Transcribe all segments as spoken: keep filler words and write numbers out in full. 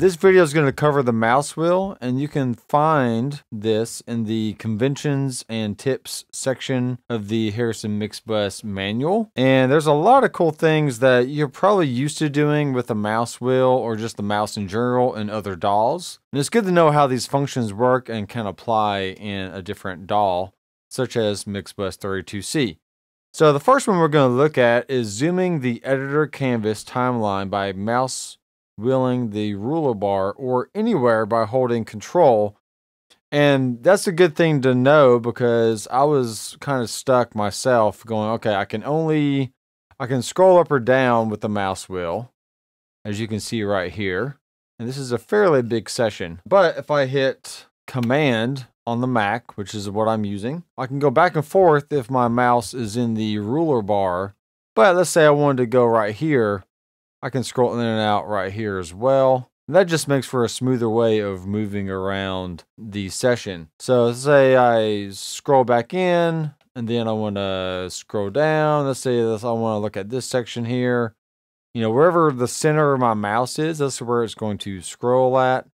This video is going to cover the mouse wheel, and you can find this in the conventions and tips section of the Harrison Mixbus manual. And there's a lot of cool things that you're probably used to doing with a mouse wheel or just the mouse in general in other D A Ws. And it's good to know how these functions work and can apply in a different D A W, such as Mixbus thirty-two C. So the first one we're going to look at is zooming the editor canvas timeline by mouse wheeling the ruler bar or anywhere by holding control. And that's a good thing to know, because I was kind of stuck myself going, okay, I can only, I can scroll up or down with the mouse wheel, as you can see right here. And this is a fairly big section, but if I hit command on the Mac, which is what I'm using, I can go back and forth if my mouse is in the ruler bar. But let's say I wanted to go right here, I can scroll in and out right here as well. And that just makes for a smoother way of moving around the session. So say I scroll back in and then I want to scroll down. Let's say this, I want to look at this section here. You know, wherever the center of my mouse is, that's where it's going to scroll at.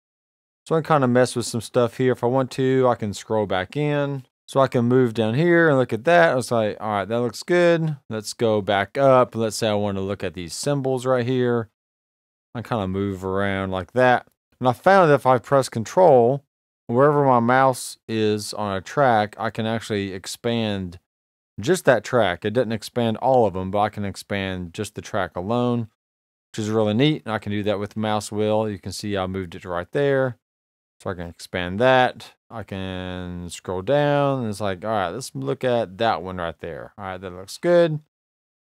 So I can kind of mess with some stuff here. If I want to, I can scroll back in. So I can move down here and look at that. I was like, all right, that looks good. Let's go back up. Let's say I want to look at these symbols right here. I kind of move around like that. And I found that if I press control, wherever my mouse is on a track, I can actually expand just that track. It doesn't expand all of them, but I can expand just the track alone, which is really neat. And I can do that with the mouse wheel. You can see I moved it right there. So I can expand that. I can scroll down and it's like, all right, let's look at that one right there. All right, that looks good.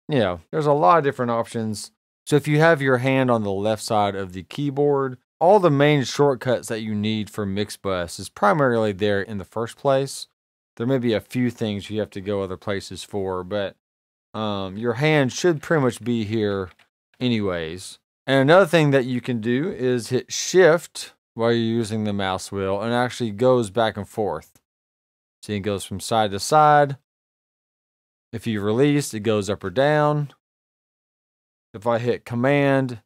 You know, there's a lot of different options. So if you have your hand on the left side of the keyboard, all the main shortcuts that you need for Mixbus is primarily there in the first place. There may be a few things you have to go other places for, but um, your hand should pretty much be here anyways. And another thing that you can do is hit shift while you're using the mouse wheel, and it actually goes back and forth. So it goes from side to side. If you release, it goes up or down. If I hit command,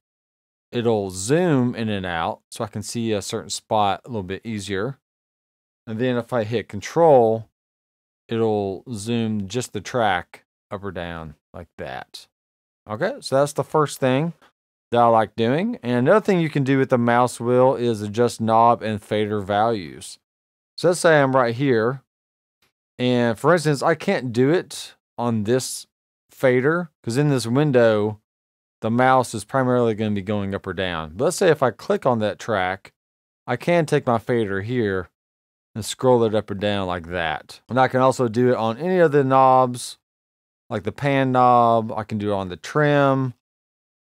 it'll zoom in and out, so I can see a certain spot a little bit easier. And then if I hit control, it'll zoom just the track up or down like that. Okay, so that's the first thing that I like doing. And another thing you can do with the mouse wheel is adjust knob and fader values. So let's say I'm right here, and for instance, I can't do it on this fader because in this window, the mouse is primarily going to be going up or down. But let's say if I click on that track, I can take my fader here and scroll it up or down like that. And I can also do it on any of the knobs, like the pan knob. I can do it on the trim.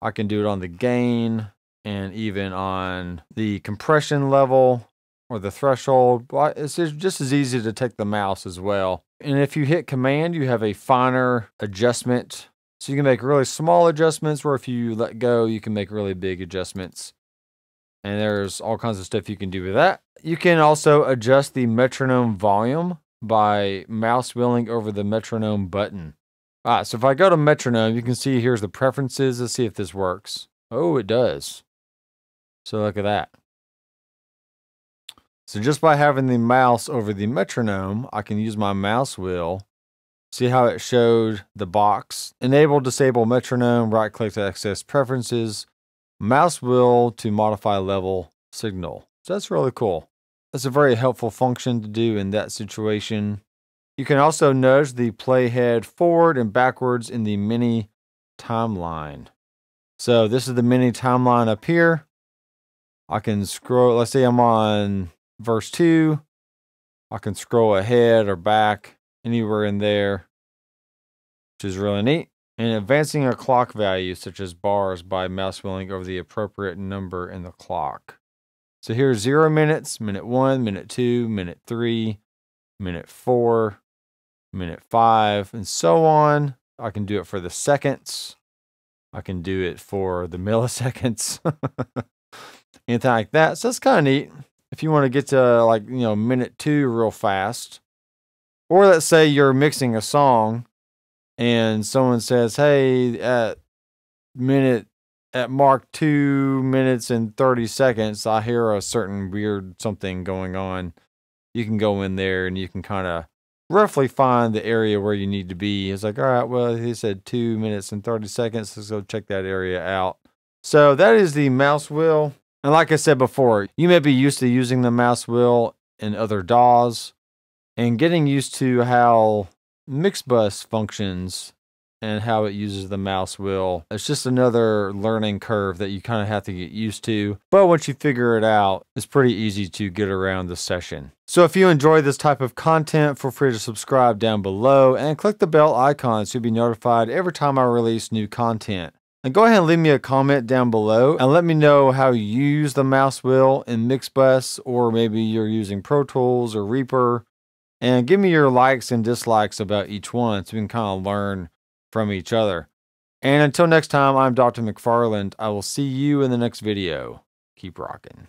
I can do it on the gain and even on the compression level or the threshold. It's just as easy to take the mouse as well. And if you hit command, you have a finer adjustment. So you can make really small adjustments, where if you let go, you can make really big adjustments. And there's all kinds of stuff you can do with that. You can also adjust the metronome volume by mouse wheeling over the metronome button. All right, so if I go to metronome, you can see here's the preferences. Let's see if this works. Oh, it does. So look at that. So just by having the mouse over the metronome, I can use my mouse wheel. See how it showed the box? Enable, disable metronome, right click to access preferences, mouse wheel to modify level signal. So that's really cool. That's a very helpful function to do in that situation. You can also nudge the playhead forward and backwards in the mini timeline. So this is the mini timeline up here. I can scroll, let's say I'm on verse two. I can scroll ahead or back anywhere in there, which is really neat. And advancing a clock value, such as bars, by mouse wheeling over the appropriate number in the clock. So here's zero minutes, minute one, minute two, minute three, minute four, minute five, and so on. I can do it for the seconds. I can do it for the milliseconds, anything like that. So that's kind of neat. If you want to get to like, you know, minute two real fast, or let's say you're mixing a song and someone says, hey, at minute at mark two minutes and thirty seconds, I hear a certain weird something going on. You can go in there and you can kind of roughly find the area where you need to be. It's like, all right, well, he said two minutes and thirty seconds. Let's go check that area out. So that is the mouse wheel. And like I said before, you may be used to using the mouse wheel in other D A Ws and getting used to how Mixbus functions and how it uses the mouse wheel. It's just another learning curve that you kind of have to get used to. But once you figure it out, it's pretty easy to get around the session. So if you enjoy this type of content, feel free to subscribe down below and click the bell icon so you'll be notified every time I release new content. And go ahead and leave me a comment down below and let me know how you use the mouse wheel in Mixbus, or maybe you're using Pro Tools or Reaper. And give me your likes and dislikes about each one so we can kind of learn from each other. And until next time, I'm Doctor McFarland. I will see you in the next video. Keep rocking.